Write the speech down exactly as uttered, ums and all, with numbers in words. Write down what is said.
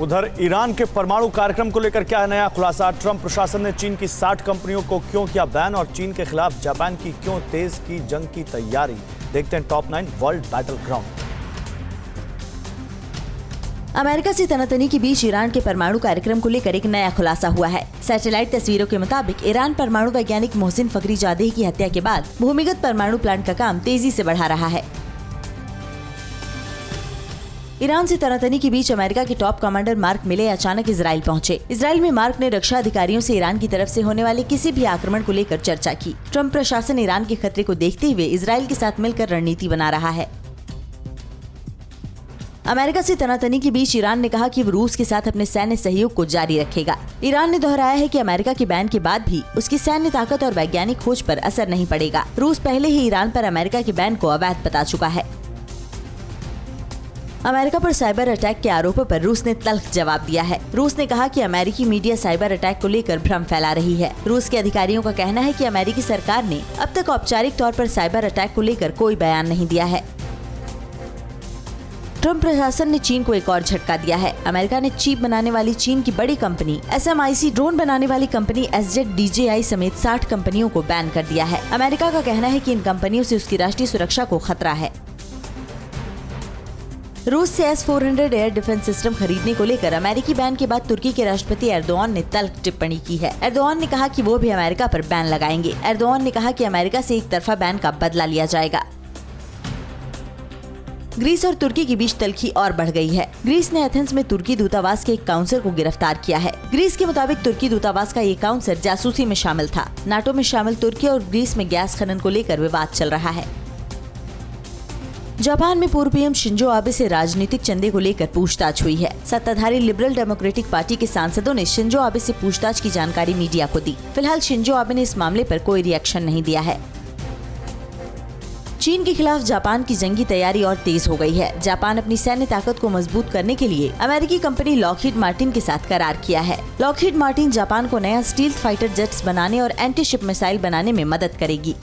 उधर ईरान के परमाणु कार्यक्रम को लेकर क्या है नया खुलासा। ट्रंप प्रशासन ने चीन की साठ कंपनियों को क्यों किया बैन और चीन के खिलाफ जापान की क्यों तेज की जंग की तैयारी। देखते हैं top nine world battle ground. America से तनातनी के बीच ईरान के परमाणु कार्यक्रम को लेकर एक नया खुलासा हुआ है। सैटेलाइट तस्वीरों के मुताबिक ईरान परमाणु वैज्ञानिक मोहसिन फकरी जादेई की हत्या के बाद भूमिगत परमाणु प्लांट का काम तेजी से बढ़ा रहा है। ईरान से तनातनी के बीच अमेरिका के टॉप कमांडर मार्क मिले अचानक इजराइल पहुंचे। इजराइल में मार्क ने रक्षा अधिकारियों से ईरान की तरफ से होने वाले किसी भी आक्रमण को लेकर चर्चा की। ट्रंप प्रशासन ईरान के खतरे को देखते हुए इजराइल के साथ मिलकर रणनीति बना रहा है। अमेरिका से तनातनी के बीच ईरान ने कहा कि वो रूस के साथ अपने सैन्य सहयोग को जारी रखेगा। ईरान ने दोहराया है कि अमेरिका के बैन के बाद भी उसकी सैन्य ताकत और वैज्ञानिक खोज पर असर नहीं पड़ेगा। रूस पहले ही ईरान पर अमेरिका के बैन को अवैध बता चुका है। अमेरिका पर साइबर अटैक के आरोपों पर रूस ने तल्ख जवाब दिया है। रूस ने कहा कि अमेरिकी मीडिया साइबर अटैक को लेकर भ्रम फैला रही है। रूस के अधिकारियों का कहना है कि अमेरिकी सरकार ने अब तक औपचारिक तौर पर साइबर अटैक को लेकर कोई बयान नहीं दिया है। ट्रंप प्रशासन ने चीन को एक और झटका दिया है। अमेरिका ने चिप बनाने वाली चीन की बड़ी company S M I C, drone बनाने वाली company S Z D J I समेत साठ कंपनियों को बैन कर दिया है। अमेरिका का कहना है कि इन कंपनियों से उसकी राष्ट्रीय सुरक्षा को खतरा है। रूस से S four hundred air defence system खरीदने को लेकर अमेरिकी बैन के बाद तुर्की के राष्ट्रपति एर्दोगन ने तल्ख टिप्पणी की है। एर्दोगन ने कहा कि वो भी अमेरिका पर बैन लगाएंगे। एर्दोगन ने कहा कि अमेरिका से एक तरफा बैन का बदला लिया जाएगा। ग्रीस और तुर्की के बीच तल्खी और बढ़ गई है। ग्रीस ने एथेंस में तुर्की दूतावास के एक काउंसलर को गिरफ्तार किया है। ग्रीस के मुताबिक तुर्की दूतावास का ये काउंसलर जासूसी में शामिल था। नाटो में शामिल तुर्की और ग्रीस में गैस खनन को लेकर विवाद चल रहा है। जापान में पूर्व पी एम शिंजो आबे से राजनीतिक चंदे को लेकर पूछताछ हुई है। सत्ताधारी लिबरल डेमोक्रेटिक पार्टी के सांसदों ने शिंजो आबे से पूछताछ की जानकारी मीडिया को दी। फिलहाल शिंजो आबे ने इस मामले पर कोई रिएक्शन नहीं दिया है। चीन के खिलाफ जापान की जंगी तैयारी और तेज हो गई है। जापान अपनी सैन्य ताकत को मजबूत करने के लिए अमेरिकी कंपनी लॉकहीड मार्टिन के साथ करार किया है। लॉकहीड मार्टिन जापान को नया स्टील्थ फाइटर जेट्स बनाने और एंटी शिप मिसाइल बनाने में मदद करेगी।